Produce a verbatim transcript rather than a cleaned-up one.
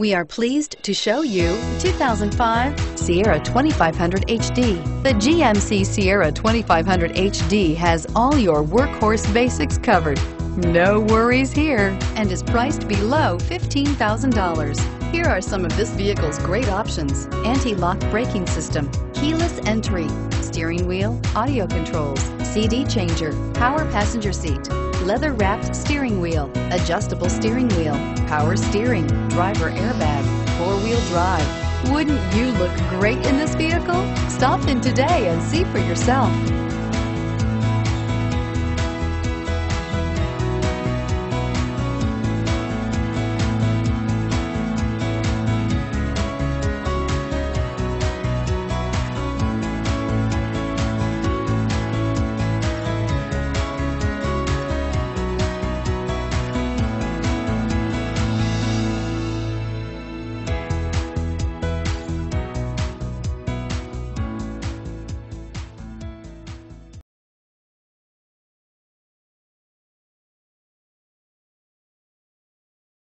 We are pleased to show you two thousand five Sierra twenty-five hundred H D. The G M C Sierra twenty-five hundred H D has all your workhorse basics covered. No worries here, and is priced below fifteen thousand dollars. Here are some of this vehicle's great options: anti-lock braking system, keyless entry, steering wheel audio controls, C D changer, power passenger seat, leather-wrapped steering wheel, adjustable steering wheel, power steering, driver airbag, four-wheel drive. Wouldn't you look great in this vehicle? Stop in today and see for yourself.